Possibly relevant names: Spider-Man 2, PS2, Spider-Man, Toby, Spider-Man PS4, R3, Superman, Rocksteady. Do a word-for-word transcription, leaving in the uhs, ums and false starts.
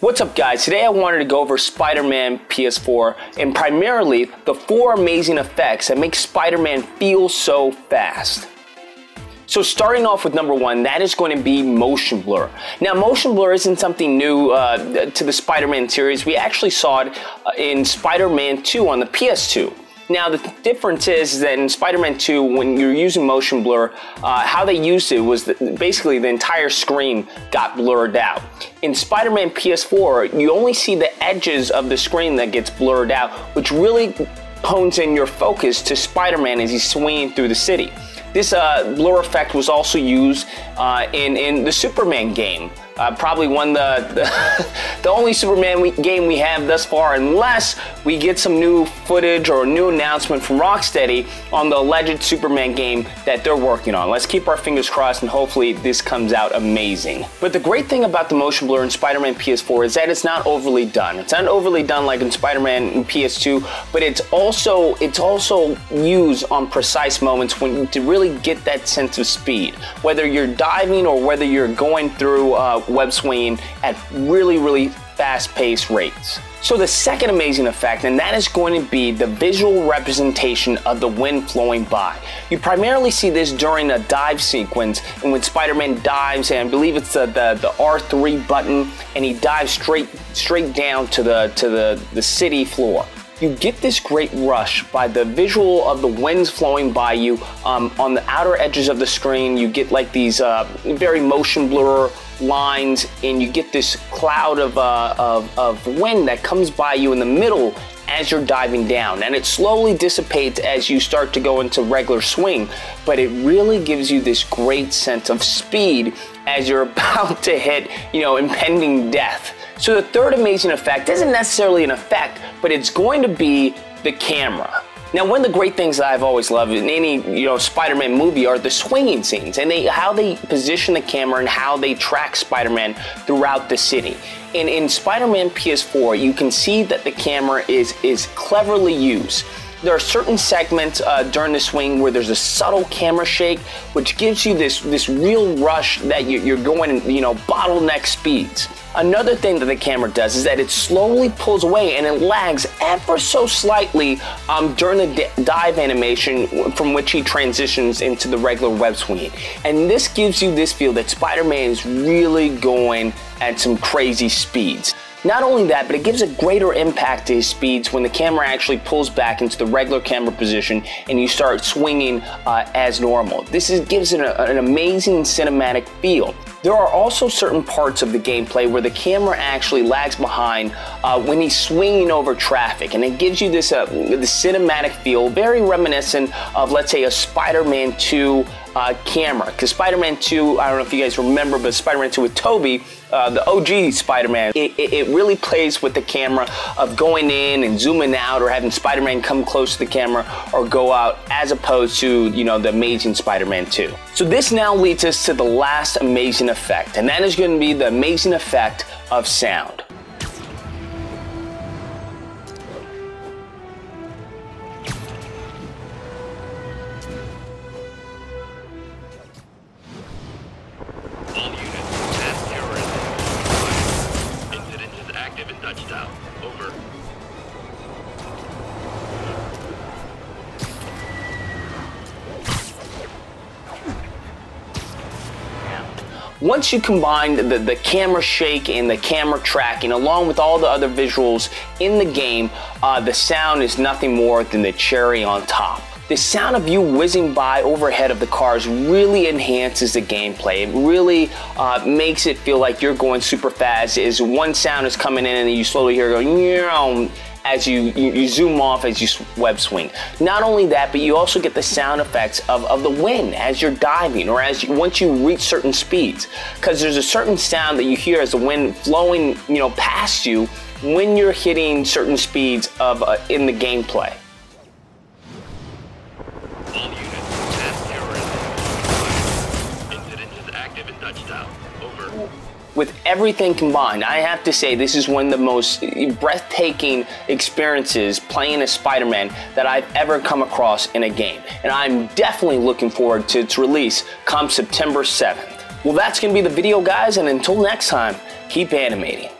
What's up guys, today I wanted to go over Spider-Man P S four and primarily the four amazing effects that make Spider-Man feel so fast. So starting off with number one, that is going to be motion blur. Now motion blur isn't something new uh, to the Spider-Man series. We actually saw it in Spider-Man two on the P S two. Now the difference is that in Spider-Man two, when you're using motion blur, uh, how they used it was that basically the entire screen got blurred out. In Spider-Man P S four, you only see the edges of the screen that gets blurred out, which really hones in your focus to Spider-Man as he's swinging through the city. This uh, blur effect was also used uh, in, in the Superman game. Uh, probably one the the, the only Superman we, game we have thus far, unless we get some new footage or a new announcement from Rocksteady on the alleged Superman game that they're working on. Let's keep our fingers crossed and hopefully this comes out amazing. But the great thing about the motion blur in Spider-Man P S four is that it's not overly done. It's not overly done like in Spider-Man P S two, but it's also it's also used on precise moments when to really get that sense of speed. Whether you're diving or whether you're going through uh, web swinging at really, really fast-paced rates. So the second amazing effect, and that is going to be the visual representation of the wind flowing by. You primarily see this during a dive sequence, and when Spider-Man dives, and I believe it's the, the, the R three button, and he dives straight straight down to the to the, the city floor. You get this great rush by the visual of the winds flowing by you. Um, on the outer edges of the screen, you get like these uh, very motion blur lines, and you get this cloud of, uh, of, of wind that comes by you in the middle as you're diving down, and it slowly dissipates as you start to go into regular swing, but it really gives you this great sense of speed as you're about to hit, you know, impending death. So the third amazing effect isn't necessarily an effect, but it's going to be the camera. Now, one of the great things that I've always loved in any, you know, Spider-Man movie are the swinging scenes and they, how they position the camera and how they track Spider-Man throughout the city. And in Spider-Man P S four, you can see that the camera is, is cleverly used. There are certain segments uh, during the swing where there's a subtle camera shake, which gives you this, this real rush that you're going, you know, bottleneck speeds. Another thing that the camera does is that it slowly pulls away and it lags ever so slightly um, during the dive animation from which he transitions into the regular web swing. And this gives you this feel that Spider-Man is really going at some crazy speeds. Not only that, but it gives a greater impact to his speeds when the camera actually pulls back into the regular camera position and you start swinging uh, as normal. This is, gives it a, an amazing cinematic feel. There are also certain parts of the gameplay where the camera actually lags behind uh, when he's swinging over traffic, and it gives you this uh, the cinematic feel, very reminiscent of, let's say, a Spider-Man two uh, camera. Because Spider-Man two, I don't know if you guys remember, but Spider-Man two with Toby, uh, the O G Spider-Man, it, it, it really plays with the camera of going in and zooming out, or having Spider-Man come close to the camera or go out, as opposed to, you know, the amazing Spider-Man two. So this now leads us to the last amazing effect. Effect, and that is going to be the amazing effect of sound. All units, mass terrorism. Incident is active in Dutchtown. Over. Once you combine the, the camera shake and the camera tracking along with all the other visuals in the game, uh, the sound is nothing more than the cherry on top. The sound of you whizzing by overhead of the cars really enhances the gameplay. It really uh, makes it feel like you're going super fast. As one sound is coming in and you slowly hear it go, as you, you, you zoom off as you web swing. Not only that, but you also get the sound effects of, of the wind as you're diving, or as you, once you reach certain speeds, because there's a certain sound that you hear as the wind flowing, you know, past you when you're hitting certain speeds of uh, in the gameplay. All units, mass terrorism. Incident is active in Dutchtown. Over. With everything combined, I have to say this is one of the most breathtaking experiences playing as Spider-Man that I've ever come across in a game. And I'm definitely looking forward to its release come September seventh. Well, that's going to be the video, guys, and until next time, keep animating.